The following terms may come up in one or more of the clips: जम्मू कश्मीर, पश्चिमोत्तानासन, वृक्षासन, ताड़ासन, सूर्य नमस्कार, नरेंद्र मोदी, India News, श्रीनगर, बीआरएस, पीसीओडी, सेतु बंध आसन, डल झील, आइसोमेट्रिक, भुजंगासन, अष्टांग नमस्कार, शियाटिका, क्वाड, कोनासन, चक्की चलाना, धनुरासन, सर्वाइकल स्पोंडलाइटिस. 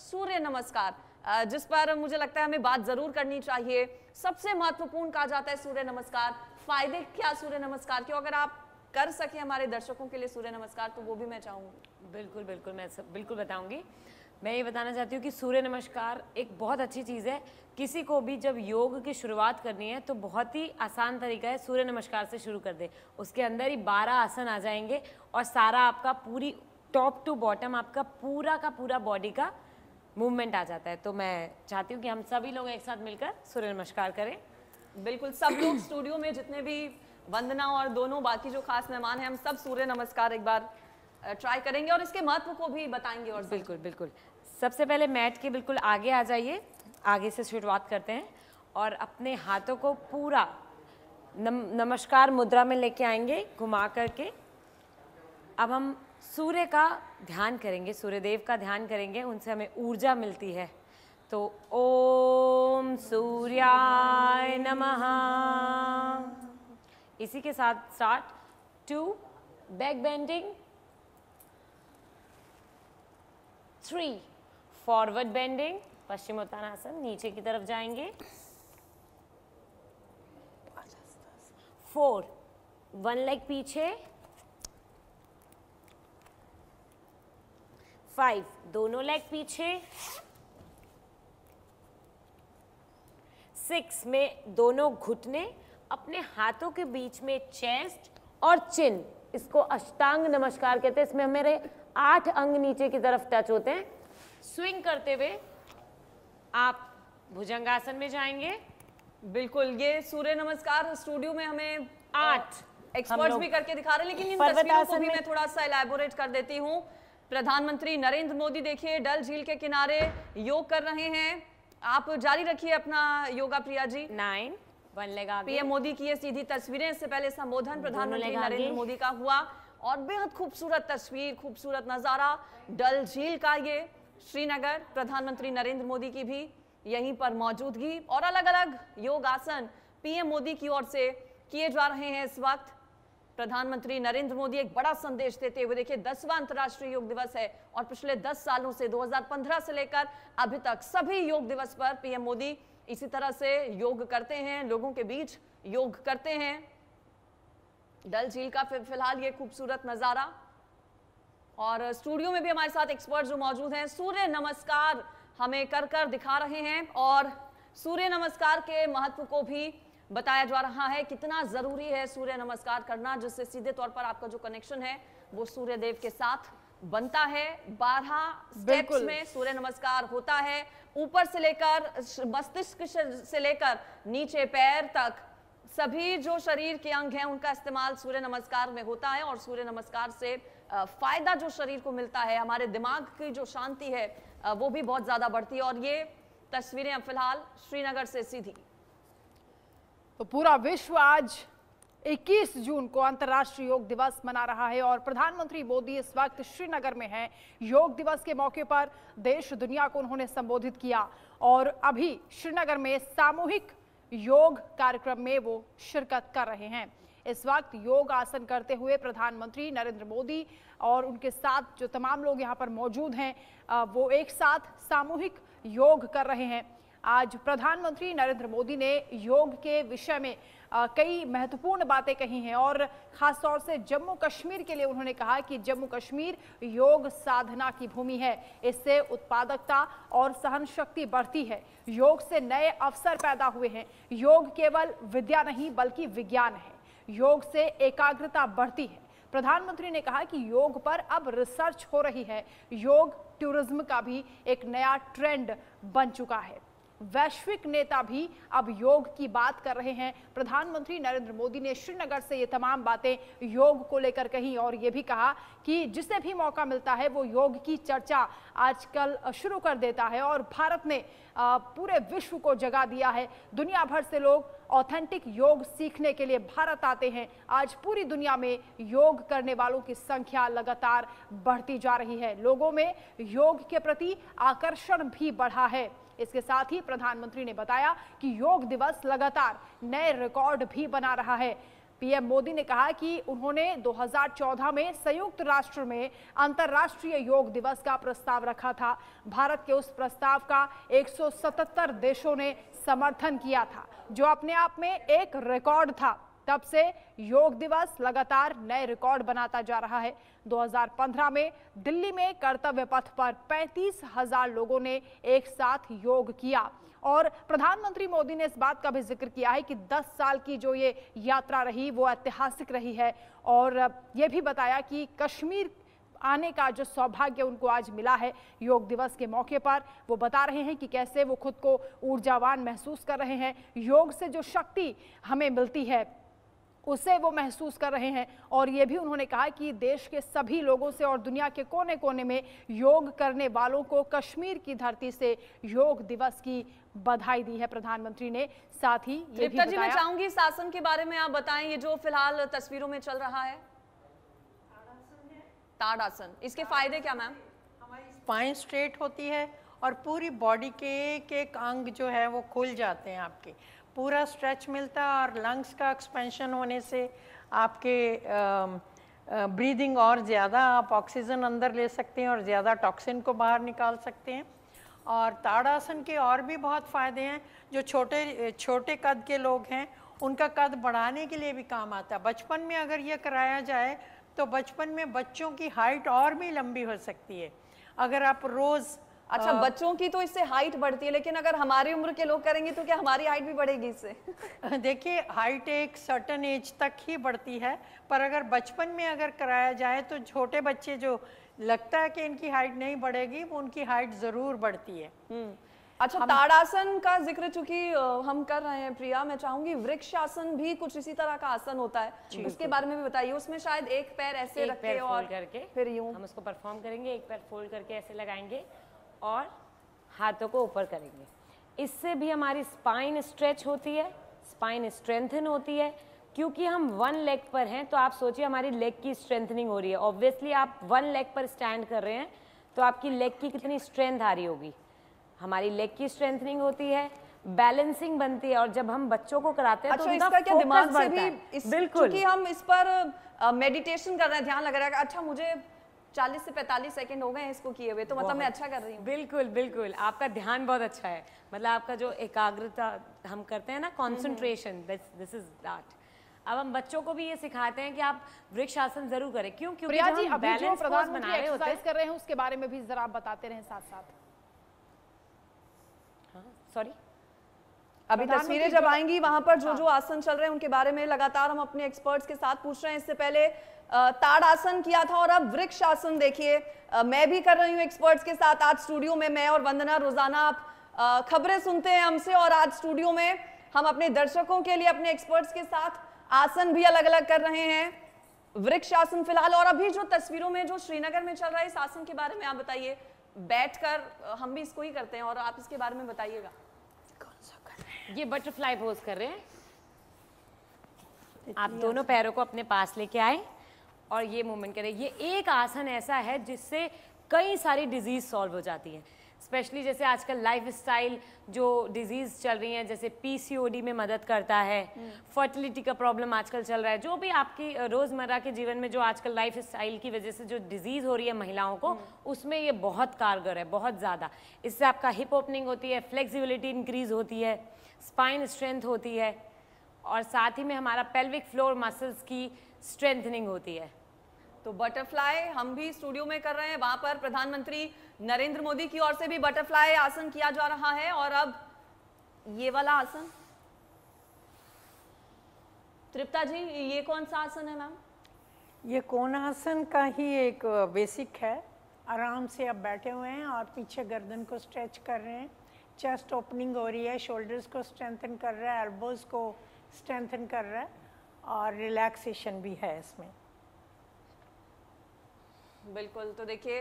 सूर्य नमस्कार, जिस पर मुझे लगता है हमें बात जरूर करनी चाहिए। सबसे महत्वपूर्ण कहा जाता है सूर्य नमस्कार। फायदे क्या सूर्य नमस्कार क्यों, अगर आप कर सके हमारे दर्शकों के लिए सूर्य नमस्कार तो वो भी मैं चाहूँगी। बिल्कुल बिल्कुल, मैं बिल्कुल बताऊँगी। मैं ये बताना चाहती हूँ कि सूर्य नमस्कार एक बहुत अच्छी चीज़ है। किसी को भी जब योग की शुरुआत करनी है तो बहुत ही आसान तरीका है, सूर्य नमस्कार से शुरू कर दें। उसके अंदर ही 12 आसन आ जाएंगे और सारा आपका पूरी टॉप टू बॉटम आपका पूरा का पूरा बॉडी का मूवमेंट आ जाता है। तो मैं चाहती हूँ कि हम सभी लोग एक साथ मिलकर सूर्य नमस्कार करें। बिल्कुल, सब लोग स्टूडियो में जितने भी वंदना और दोनों बाकी जो खास मेहमान हैं, हम सब सूर्य नमस्कार एक बार ट्राई करेंगे और इसके महत्व को भी बताएंगे। और बिल्कुल बिल्कुल, सबसे पहले मैट के बिल्कुल आगे आ जाइए, आगे से शुरुआत करते हैं और अपने हाथों को पूरा नमस्कार मुद्रा में लेके आएंगे घुमा करके। अब हम सूर्य का ध्यान करेंगे, सूर्य देव का ध्यान करेंगे, उनसे हमें ऊर्जा मिलती है। तो ओम सूर्याय नमः, इसी के साथ start to back bending, 3 forward bending, पश्चिमोत्तानासन नीचे की तरफ जाएंगे, 4 वन लेग पीछे, 5 दोनों लेग पीछे, 6 में दोनों घुटने अपने हाथों के बीच में चेस्ट और चिन, इसको अष्टांग नमस्कार कहते हैं। इसमें मेरे 8 अंग नीचे की तरफ टच होते हैं। स्विंग करते हुए आप भुजंगासन में जाएंगे। बिल्कुल, ये सूर्य नमस्कार स्टूडियो में हमें 8 एक्सपर्ट्स भी करके दिखा रहे हैं, लेकिन इन तस्वीरों को भी मैं थोड़ा सा एलैबोरेट कर देती हूँ। प्रधानमंत्री नरेंद्र मोदी देखिए डल झील के किनारे योग कर रहे हैं। आप जारी रखिए अपना yoga Priya ji. 9 one leg आगे। पीएम मोदी की ये सीधी तस्वीरें, इससे पहले संबोधन प्रधानमंत्री नरेंद्र मोदी का हुआ और बेहद खूबसूरत तस्वीर, खूबसूरत नज़ारा डल झील का। ये श्रीनगर, प्रधानमंत्री नरेंद्र मोदी की भी यहीं पर मौजूदगी और अलग अलग योगासन पीएम मोदी की ओर से किए जा रहे हैं। इस वक्त प्रधानमंत्री नरेंद्र मोदी एक बड़ा संदेश देते हुए, देखिए 10वां अंतर्राष्ट्रीय योग दिवस है और पिछले 10 सालों से 2015 से लेकर अभी तक सभी योग दिवस पर पीएम मोदी इसी तरह से योग करते हैं, लोगों के बीच योग करते हैं। डल झील का फिलहाल ये खूबसूरत नज़ारा और स्टूडियो में भी हमारे साथ एक्सपर्ट जो मौजूद हैं सूर्य नमस्कार हमें कर दिखा रहे हैं और सूर्य नमस्कार के महत्व को भी बताया जा रहा है, कितना ज़रूरी है सूर्य नमस्कार करना, जिससे सीधे तौर पर आपका जो कनेक्शन है वो सूर्य देव के साथ बनता है। 12 स्टेप्स में सूर्य नमस्कार होता है, ऊपर से लेकर मस्तिष्क से लेकर नीचे पैर तक सभी जो शरीर के अंग हैं उनका इस्तेमाल सूर्य नमस्कार में होता है। और सूर्य नमस्कार से फायदा जो शरीर को मिलता है, हमारे दिमाग की जो शांति है वो भी बहुत ज़्यादा बढ़ती है। और ये तस्वीरें अब फिलहाल श्रीनगर से सीधी। तो पूरा विश्व आज 21 जून को अंतर्राष्ट्रीय योग दिवस मना रहा है और प्रधानमंत्री मोदी इस वक्त श्रीनगर में हैं। योग दिवस के मौके पर देश दुनिया को उन्होंने संबोधित किया और अभी श्रीनगर में सामूहिक योग कार्यक्रम में वो शिरकत कर रहे हैं। इस वक्त योग आसन करते हुए प्रधानमंत्री नरेंद्र मोदी और उनके साथ जो तमाम लोग यहाँ पर मौजूद हैं वो एक साथ सामूहिक योग कर रहे हैं। आज प्रधानमंत्री नरेंद्र मोदी ने योग के विषय में कई महत्वपूर्ण बातें कही हैं और ख़ास तौर से जम्मू कश्मीर के लिए उन्होंने कहा कि जम्मू कश्मीर योग साधना की भूमि है, इससे उत्पादकता और सहन शक्ति बढ़ती है, योग से नए अवसर पैदा हुए हैं, योग केवल विद्या नहीं बल्कि विज्ञान है, योग से एकाग्रता बढ़ती है। प्रधानमंत्री ने कहा कि योग पर अब रिसर्च हो रही है, योग टूरिज्म का भी एक नया ट्रेंड बन चुका है, वैश्विक नेता भी अब योग की बात कर रहे हैं। प्रधानमंत्री नरेंद्र मोदी ने श्रीनगर से ये तमाम बातें योग को लेकर कहीं और ये भी कहा कि जिसे भी मौका मिलता है वो योग की चर्चा आजकल शुरू कर देता है और भारत ने पूरे विश्व को जगा दिया है। दुनिया भर से लोग ऑथेंटिक योग सीखने के लिए भारत आते हैं। आज पूरी दुनिया में योग करने वालों की संख्या लगातार बढ़ती जा रही है, लोगों में योग के प्रति आकर्षण भी बढ़ा है। इसके साथ ही प्रधानमंत्री ने बताया कि योग दिवस लगातार नए रिकॉर्ड भी बना रहा है। पीएम मोदी ने कहा कि उन्होंने 2014 में संयुक्त राष्ट्र में अंतर्राष्ट्रीय योग दिवस का प्रस्ताव रखा था। भारत के उस प्रस्ताव का 177 देशों ने समर्थन किया था, जो अपने आप में एक रिकॉर्ड था। तब से योग दिवस लगातार नए रिकॉर्ड बनाता जा रहा है। 2015 में दिल्ली में कर्तव्य पथ पर 35,000 लोगों ने एक साथ योग किया और प्रधानमंत्री मोदी ने इस बात का भी जिक्र किया है कि 10 साल की जो ये यात्रा रही वो ऐतिहासिक रही है और ये भी बताया कि कश्मीर आने का जो सौभाग्य उनको आज मिला है योग दिवस के मौके पर। वो बता रहे हैं कि कैसे वो खुद को ऊर्जावान महसूस कर रहे हैं, योग से जो शक्ति हमें मिलती है उसे वो महसूस कर रहे हैं। और ये भी उन्होंने कहा कि देश के सभी लोगों से और दुनिया के कोने कोने में योग करने वालों को कश्मीर की धरती से योग दिवस की बधाई दी है प्रधानमंत्री ने। साथ ही ये भी बताया, मैं चाहूंगी इस आसन के बारे में आप बताएं, ये जो फिलहाल तस्वीरों में चल रहा है ताड़ासन, इसके फायदे क्या मैम? हमारी स्पाइन स्ट्रेट होती है और पूरी बॉडी के एक एक अंग जो है वो खुल जाते हैं, आपके पूरा स्ट्रेच मिलता है और लंग्स का एक्सपेंशन होने से आपके ब्रीदिंग और ज़्यादा, आप ऑक्सीजन अंदर ले सकते हैं और ज़्यादा टॉक्सिन को बाहर निकाल सकते हैं। और ताड़ासन के और भी बहुत फ़ायदे हैं। जो छोटे छोटे कद के लोग हैं उनका कद बढ़ाने के लिए भी काम आता है। बचपन में अगर यह कराया जाए तो बचपन में बच्चों की हाइट और भी लंबी हो सकती है अगर आप रोज़। अच्छा, बच्चों की तो इससे हाइट बढ़ती है, लेकिन अगर हमारी उम्र के लोग करेंगे तो क्या हमारी हाइट भी बढ़ेगी इससे? देखिए, हाइट एक सर्टेन एज तक ही बढ़ती है, पर अगर बचपन में अगर कराया जाए तो छोटे बच्चे जो लगता है कि इनकी हाइट नहीं बढ़ेगी, वो उनकी हाइट ज़रूर बढ़ती है। अच्छा, ताड़ासन का जिक्र चूंकि हम कर रहे हैं प्रिया, मैं चाहूंगी वृक्षासन भी कुछ इसी तरह का आसन होता है, उसके बारे में भी बताइए। उसमें शायद एक पैर ऐसे रख के और फिर यूं हम उसको परफॉर्म करेंगे, एक पैर फोल्ड करके ऐसे लगाएंगे और हाथों को ऊपर करेंगे। इससे भी हमारी स्पाइन स्ट्रेच होती है, स्पाइन स्ट्रेंथन होती है। क्योंकि हम वन लेग पर हैं तो आप सोचिए हमारी लेग की स्ट्रेंथनिंग हो रही है। ऑब्वियसली आप वन लेग पर स्टैंड कर रहे हैं तो आपकी लेग की कितनी स्ट्रेंथ आ रही होगी, हमारी लेग की स्ट्रेंथनिंग होती है, बैलेंसिंग बनती है। और जब हम बच्चों को कराते हैं तो इसका क्या दिमाग से भी, बिल्कुल क्योंकि हम इस पर मेडिटेशन कर रहे हैं, ध्यान लग रहा है। अच्छा, मुझे 40 से 45 सेकंड हो गए हैं इसको किए हुए, तो मतलब मैं अच्छा कर रही हूँ। बिल्कुल बिल्कुल, आपका ध्यान बहुत अच्छा है। मतलब आपका जो एकाग्रता हम करते हैं ना, कंसंट्रेशन, दिस इज दैट। अब हम बच्चों को भी ये सिखाते हैं कि आप वृक्षासन जरूर करें। क्यों? क्योंकि हम बैलेंस बना रहे होते हैं, कर रहे हैं, उसके बारे में भी जरा आप बताते रहें साथ साथ। सॉरी, अभी तस्वीरें जब आएंगी वहां पर जो जो आसन चल रहे हैं उनके बारे में लगातार हम अपने एक्सपर्ट्स के साथ पूछ रहे हैं। इससे पहले ताड़ासन किया था और अब वृक्षासन देखिए मैं भी कर रही हूँ एक्सपर्ट्स के साथ। आज स्टूडियो में मैं और वंदना, रोजाना आप खबरें सुनते हैं हमसे, और आज स्टूडियो में हम अपने दर्शकों के लिए अपने एक्सपर्ट्स के साथ आसन भी अलग अलग कर रहे हैं, वृक्षासन फिलहाल। और अभी जो तस्वीरों में जो श्रीनगर में चल रहा है इस आसन के बारे में आप बताइए। बैठकर हम भी इसको ही करते हैं और आप इसके बारे में बताइएगा। ये बटरफ्लाई पोज कर रहे हैं, आप दोनों पैरों को अपने पास लेके आए और ये मूवमेंट करें। ये एक आसन ऐसा है जिससे कई सारी डिजीज सॉल्व हो जाती है। स्पेशली जैसे आजकल लाइफस्टाइल जो डिजीज चल रही हैं, जैसे पीसीओडी में मदद करता है, फर्टिलिटी का प्रॉब्लम आजकल चल रहा है, जो भी आपकी रोजमर्रा के जीवन में जो आजकल लाइफस्टाइल की वजह से जो डिजीज हो रही है महिलाओं को, उसमें ये बहुत कारगर है, बहुत ज़्यादा। इससे आपका हिप ओपनिंग होती है, फ्लेक्सिबिलिटी इंक्रीज होती है, स्पाइन स्ट्रेंथ होती है और साथ ही में हमारा पेल्विक फ्लोर मसल्स की स्ट्रेंथनिंग होती है। तो बटरफ्लाई हम भी स्टूडियो में कर रहे हैं, वहां पर प्रधानमंत्री नरेंद्र मोदी की ओर से भी बटरफ्लाई आसन किया जा रहा है। और अब ये वाला आसन, तृप्ता जी ये कौन सा आसन है मैम? ये कोनासन का ही एक बेसिक है। आराम से आप बैठे हुए हैं और पीछे गर्दन को स्ट्रेच कर रहे हैं, चेस्ट ओपनिंग हो रही है, शोल्डर्स को स्ट्रेंथन कर रहा है, एल्बोज को स्ट्रेंथन कर रहा है और रिलैक्सेशन भी है इसमें। बिल्कुल, तो देखिए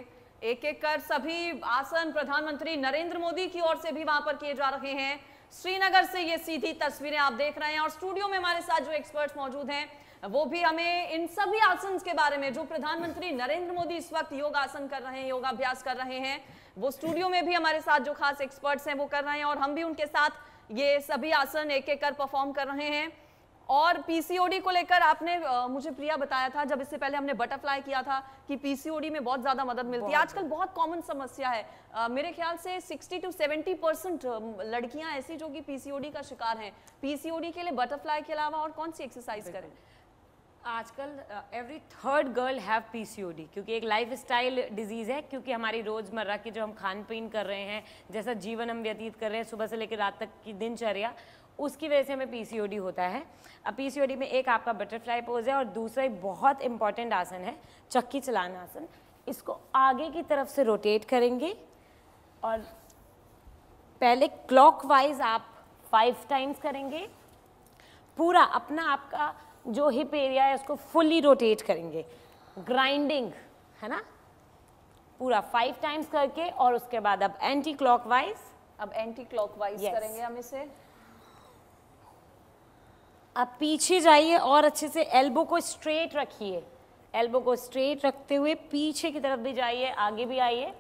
एक एक कर सभी आसन प्रधानमंत्री नरेंद्र मोदी की ओर से भी वहां पर किए जा रहे हैं। श्रीनगर से ये सीधी तस्वीरें आप देख रहे हैं और स्टूडियो में हमारे साथ जो एक्सपर्ट्स मौजूद हैं वो भी हमें इन सभी आसन के बारे में, जो प्रधानमंत्री नरेंद्र मोदी इस वक्त योगासन कर रहे हैं, योगाभ्यास कर रहे हैं, वो स्टूडियो में भी हमारे साथ जो खास एक्सपर्ट्स हैं वो कर रहे हैं और हम भी उनके साथ ये सभी आसन एक एक कर परफॉर्म कर रहे हैं। और पीसीओडी को लेकर आपने मुझे प्रिया बताया था जब इससे पहले हमने बटरफ्लाई किया था कि पीसीओडी में बहुत ज्यादा मदद मिलती है। आजकल बहुत कॉमन समस्या है, मेरे ख्याल से 60 to 70% लड़कियां ऐसी जो कि पीसीओडी का शिकार हैं। पीसीओडी के लिए बटरफ्लाई के अलावा और कौन सी एक्सरसाइज करें? आजकल every third girl have पीसीओडी, क्योंकि एक लाइफस्टाइल डिजीज़ है, क्योंकि हमारी रोज़मर्रा की जो हम खान पीन कर रहे हैं, जैसा जीवन हम व्यतीत कर रहे हैं सुबह से लेकर रात तक की दिनचर्या, उसकी वजह से हमें पीसीओडी होता है। अब पीसीओडी में एक आपका बटरफ्लाई पोज है और दूसरा एक बहुत इंपॉर्टेंट आसन है चक्की चलाना आसन। इसको आगे की तरफ से रोटेट करेंगे और पहले क्लॉकवाइज आप 5 times करेंगे, पूरा अपना आपका जो हिप एरिया है उसको फुली रोटेट करेंगे, ग्राइंडिंग है ना, पूरा 5 times करके। और उसके बाद अब एंटी क्लॉकवाइज, करेंगे हम इसे। अब पीछे जाइए और अच्छे से एल्बो को स्ट्रेट रखिए, एल्बो को स्ट्रेट रखते हुए पीछे की तरफ भी जाइए, आगे भी आइए।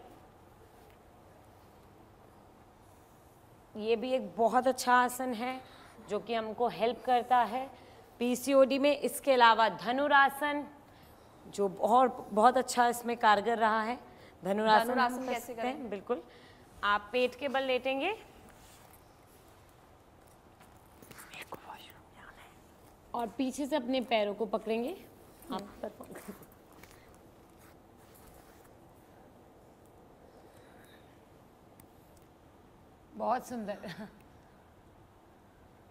ये भी एक बहुत अच्छा आसन है जो कि हमको हेल्प करता है पीसीओडी में। इसके अलावा धनुरासन जो बहुत अच्छा इसमें कारगर रहा है। धनुरासन कैसे करें? बिल्कुल आप पेट के बल लेटेंगे और पीछे से अपने पैरों को पकड़ेंगे। आप बहुत सुंदर,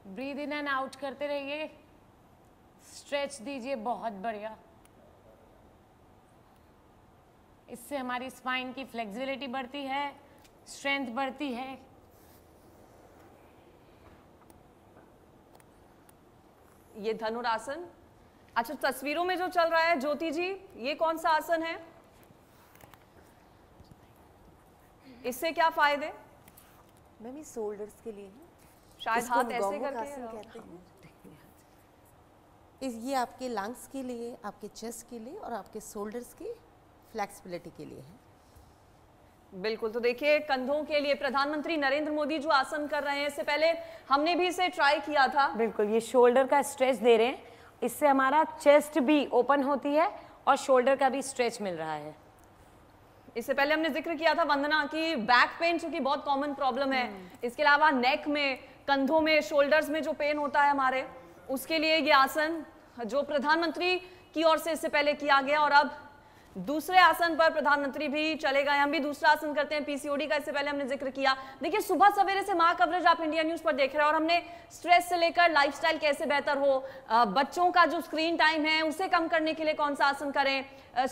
ब्रीद इन एंड आउट करते रहिए, स्ट्रेच दीजिए, बहुत बढ़िया। इससे हमारी स्पाइन की फ्लेक्सिबिलिटी बढ़ती है, स्ट्रेंथ बढ़ती है। ये धनुरासन। अच्छा, तस्वीरों में जो चल रहा है ज्योति जी, ये कौन सा आसन है, इससे क्या फायदे? मैम ये शोल्डर्स के लिए है, शायद हाथ ऐसे करके ये आपके लंग्स के लिए, आपके चेस्ट के लिए और आपके शोल्डर्स की फ्लेक्सिबिलिटी के लिए है। बिल्कुल, तो देखिए कंधों के लिए प्रधानमंत्री नरेंद्र मोदी जो आसन कर रहे हैं, इससे पहले हमने भी इसे ट्राई किया था। बिल्कुल, ये शोल्डर का स्ट्रेच दे रहे हैं, इससे हमारा चेस्ट भी ओपन होती है और शोल्डर का भी स्ट्रेच मिल रहा है। इससे पहले हमने जिक्र किया था वंदना की बैक पेन चूंकि बहुत कॉमन प्रॉब्लम है, इसके अलावा नेक में, कंधों में, शोल्डर्स में जो पेन होता है हमारे, उसके लिए ये आसन जो प्रधानमंत्री की ओर से इससे पहले किया गया। और अब दूसरे आसन पर प्रधानमंत्री भी चले गए, हम भी दूसरा आसन करते हैं पीसीओडी का। इससे पहले हमने जिक्र किया, देखिए सुबह सवेरे से माँ कवरेज आप इंडिया न्यूज पर देख रहे हैं और हमने स्ट्रेस से लेकर लाइफस्टाइल कैसे बेहतर हो, बच्चों का जो स्क्रीन टाइम है उसे कम करने के लिए कौन सा आसन करें,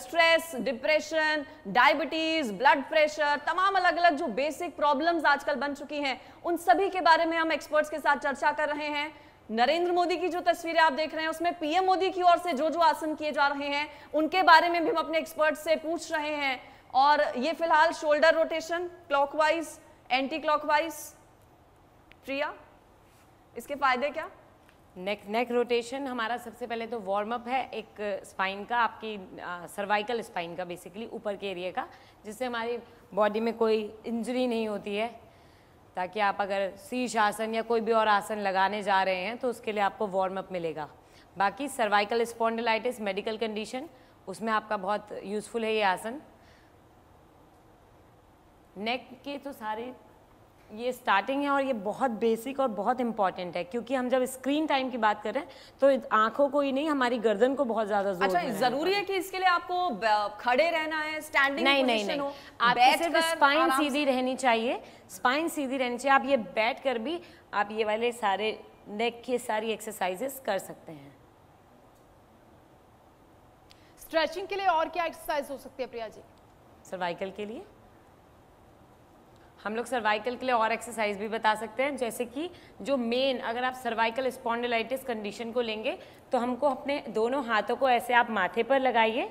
stress, depression, diabetes, blood pressure, तमाम अलग अलग जो बेसिक प्रॉब्लम्स आजकल बन चुकी हैं, उन सभी के बारे में हम एक्सपर्ट्स के साथ चर्चा कर रहे हैं। नरेंद्र मोदी की जो तस्वीरें आप देख रहे हैं उसमें पीएम मोदी की ओर से जो जो आसन किए जा रहे हैं उनके बारे में भी हम अपने एक्सपर्ट से पूछ रहे हैं। और ये फिलहाल shoulder rotation, clockwise, anti clockwise. Priya, इसके फायदे क्या? नेक रोटेशन हमारा सबसे पहले तो वार्म अप है, एक स्पाइन का, आपकी सर्वाइकल स्पाइन का, बेसिकली ऊपर के एरिया का, जिससे हमारी बॉडी में कोई इंजरी नहीं होती है। ताकि आप अगर शीर्ष आसन या कोई भी और आसन लगाने जा रहे हैं तो उसके लिए आपको वार्म अप मिलेगा। बाकी सर्वाइकल स्पोंडलाइटिस मेडिकल कंडीशन, उसमें आपका बहुत यूजफुल है ये आसन। नेक के तो सारे ये स्टार्टिंग है और ये बहुत बेसिक और बहुत इंपॉर्टेंट है, क्योंकि हम जब स्क्रीन टाइम की बात कर रहे हैं तो आंखों को ही नहीं, हमारी गर्दन को बहुत ज्यादा जोर। अच्छा, जरूरी है कि इसके लिए आपको खड़े रहना है, स्टैंडिंग पोजीशन हो, आपकी सिर्फ स्पाइन सीधी रहनी चाहिए, स्पाइन सीधी रहनी चाहिए। आप ये बैठ कर भी आप ये वाले सारे नेक के सारी एक्सरसाइजेस कर सकते हैं। स्ट्रेचिंग के लिए और क्या एक्सरसाइज हो सकती है प्रिया जी? सर्वाइकल के लिए हम लोग सर्वाइकल के लिए और एक्सरसाइज भी बता सकते हैं, जैसे कि जो मेन, अगर आप सर्वाइकल स्पॉन्डिलाइटिस कंडीशन को लेंगे तो हमको अपने दोनों हाथों को ऐसे आप माथे पर लगाइए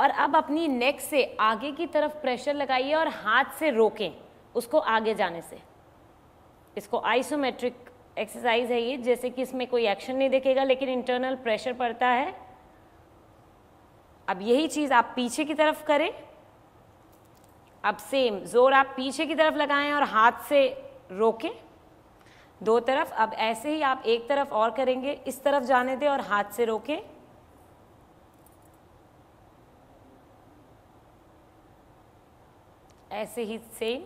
और अब अपनी नेक से आगे की तरफ प्रेशर लगाइए और हाथ से रोकें उसको आगे जाने से। इसको आइसोमेट्रिक एक्सरसाइज है ये, जैसे कि इसमें कोई एक्शन नहीं दिखेगा लेकिन इंटरनल प्रेशर पड़ता है। अब यही चीज़ आप पीछे की तरफ करें, अब सेम जोर आप पीछे की तरफ लगाएं और हाथ से रोकें। दो तरफ। अब ऐसे ही आप एक तरफ और करेंगे, इस तरफ जाने दें और हाथ से रोकें। ऐसे ही सेम।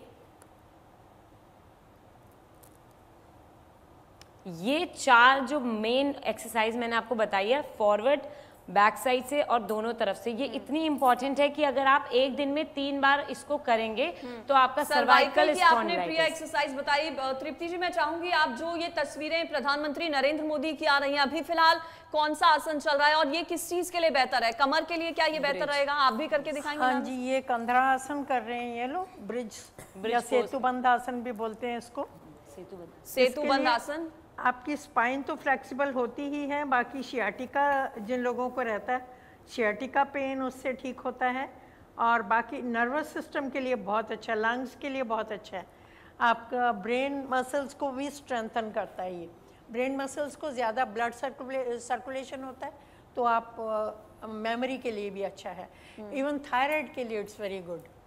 ये चार जो मेन एक्सरसाइज मैंने आपको बताई है, फॉरवर्ड, बैक साइड से और दोनों तरफ से, ये इतनी इंपॉर्टेंट है कि अगर आप एक दिन में 3 बार इसको करेंगे तो आपका सर्वाइकल स्पोंडलाइटिस एक्सरसाइज बताई। तृप्ति जी, मैं चाहूंगी आप जो ये तस्वीरें प्रधानमंत्री नरेंद्र मोदी की आ रही हैं, अभी फिलहाल कौन सा आसन चल रहा है और ये किस चीज के लिए बेहतर है? कमर के लिए क्या ये बेहतर रहेगा? आप भी करके दिखाएंगे। हाँ जी, ये कंधरासन कर रहे हैं ये लोग, ब्रिज या सेतु बंध आसन भी बोलते हैं इसको। सेतु बंध आसन, आपकी स्पाइन तो फ्लेक्सिबल होती ही है, बाकी शियाटिका जिन लोगों को रहता है शियाटिका पेन उससे ठीक होता है, और बाकी नर्वस सिस्टम के लिए बहुत अच्छा, लंग्स के लिए बहुत अच्छा है, आपका ब्रेन मसल्स को भी स्ट्रेंथन करता है। ये ब्रेन मसल्स को ज़्यादा ब्लड सर्कुलेशन होता है, तो आप मेमोरी के लिए भी अच्छा है, इवन थायराइड के लिए इट्स वेरी गुड।